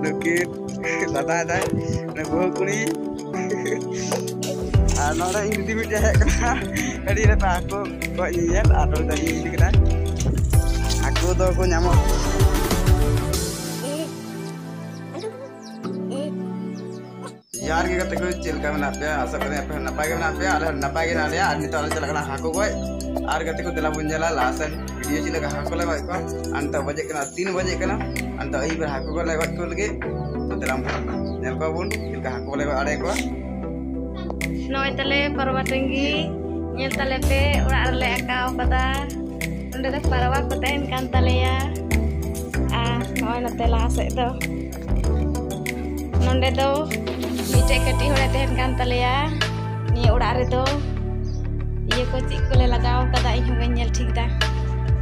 Loki, kata ada, nengok kuri. Ano ada intimidasi kena, kali ini aku kok iya, atau tadi ini kena. Aku tuh aku nyamuk. Yaar ki kata koi chilka mein na pya, asa kare apne na paage mein na pya, aur na paage na liya, aadmi to aur chala kana haku koi. Aur kate ko dila bunjala lasan video chila ka haku laga ko, anta baje kana 3 baje kana, anta ei bar haku ko laga ko lage, to dilam nyal ko bun chilka haku laga aare ko. Noi tale parwa tengi, nyel tale pe ora le akau pata. Unda tak parwa patain kan tale ya. Ah, noi na tela se to. Nonde to mite kati hore tehen kan taleya ni odak re do iye ko chik ko le lagaw kada ih ban nyel thik da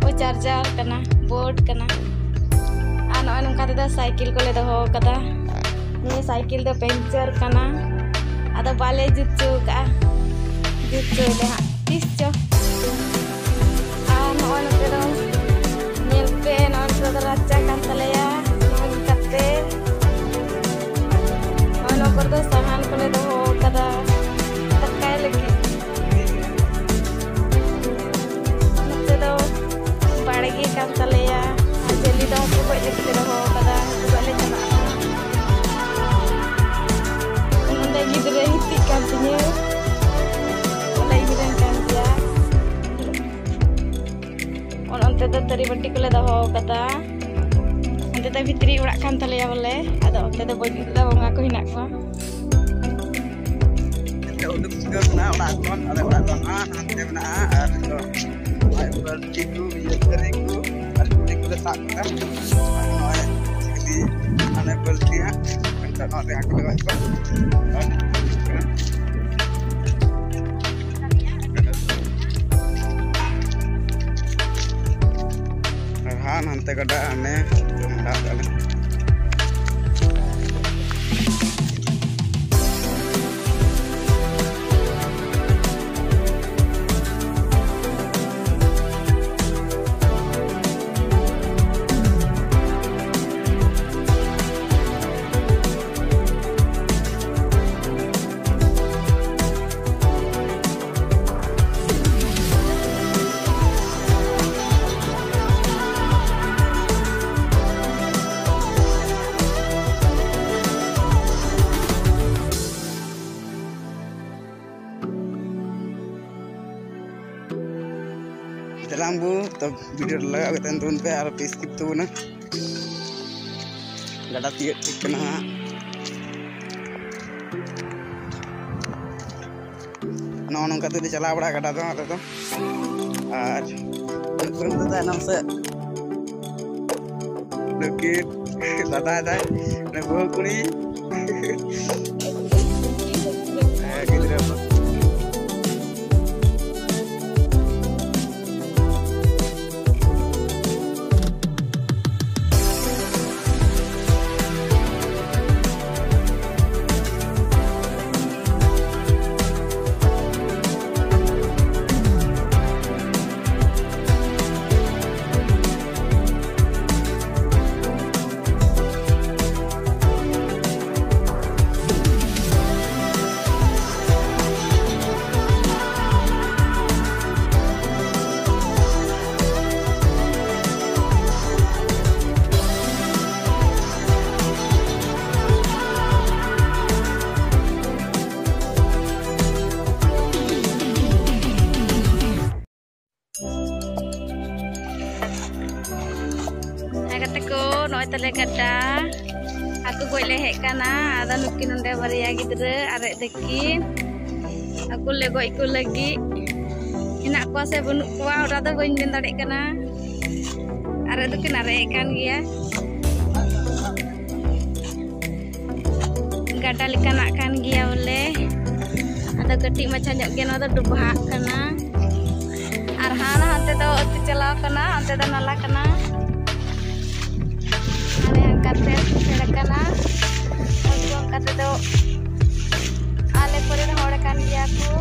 o charger kana board kana ano ano kada da cycle ko le do kada ni cycle do puncture kana ada bale jutchu ka jutchu da tischo ano ano pero nyel pe non sada racha kan taleya non katte Korda sahan kole do kada takkai lagi. Mujhe do badge kam taleya. Jeli do ko lagi do kada bale chana. Unde gidre hitti kam tine. Olai gidan kam ja. On ante do tari batti kole do kada. Ante ta bhitri odak kam taleya bole. Ado ante do boi gidra bonga ko hinak ko. Untuk juga kena lakon, ada lakon ah, nanti mana ah, itu, aku berjitu, biasanya aku dikulit sakit, orang jadi anak berjitu, entah nanti aku lewat apa, terhan nanti kada aneh, cuma ada. Tap video laga ke tentu unpe arti skip tu na, lada tiak kena. Nong kata dia celah berada kata tu kata tu. Ar, tentu dah nam se. Lukit, kata ada, nengok kuri. Lekata aku goi lehek kana ada nukin onde baria gidre arek dekin aku le goi ku lagi enak ko se bunuk ko ora do goi nyen dadek kana arek dekin arek kan gya gata lekanak kan gya oleh ada kati macan nyok gena ada dubha kana arhana hante to oti chala kana ante da nala kana katet serakana aku kata do ale pore hor kan dia aku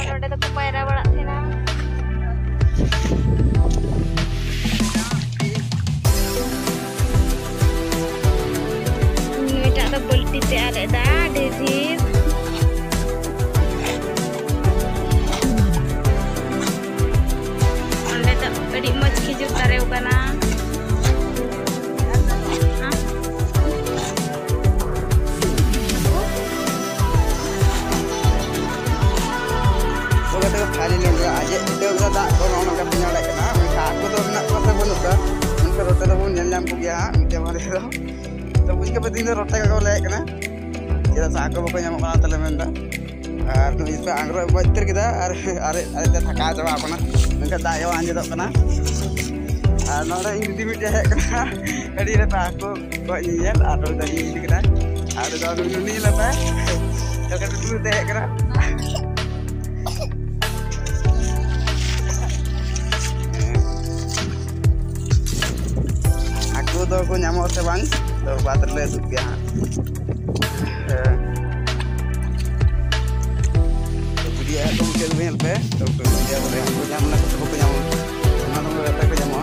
orode do ku paira bala thena dong. Tapi sekarang ini roti kagak boleh kena. Kita sakau pokoknya mau makan telan dah. Artu itu anggur bocor kita. Ar itu thakar coba apa nak? Mereka daya anjir tak kena. Nora ini dimiliki kena. Kali lepas aku buat nyel. Artu dah ini kena. Artu dah dulu ni lepas. Kalau dulu deh kena. तो को न्यामो से बंग तो बात ले दुखिया तो बुढ़िया तो मुझे नहीं लगता तो बुढ़िया बोले हमको न्यामो लगता तो को न्यामो ना तो मुझे लगता को न्यामो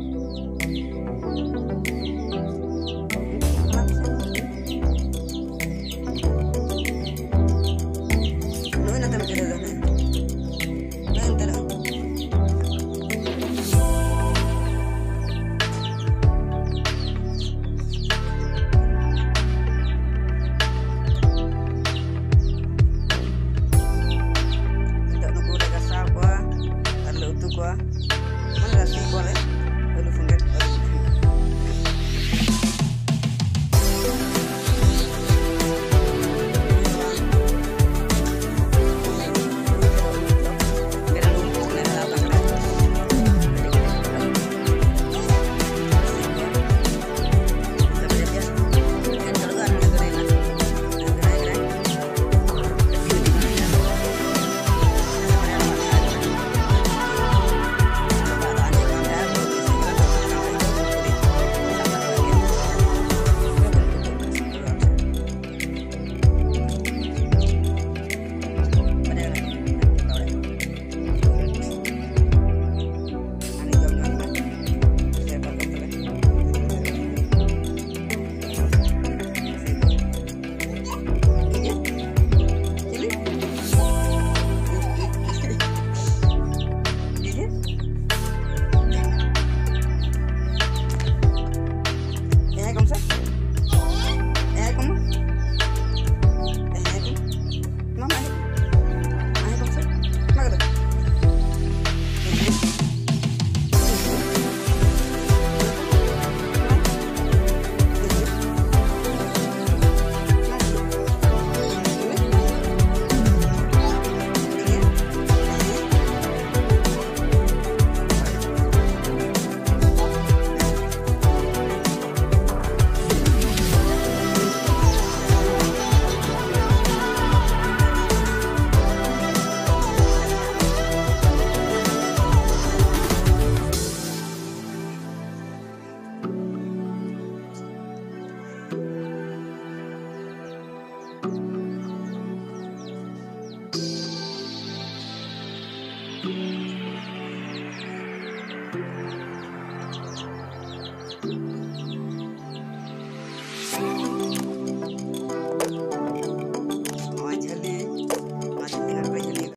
Mana sih boleh?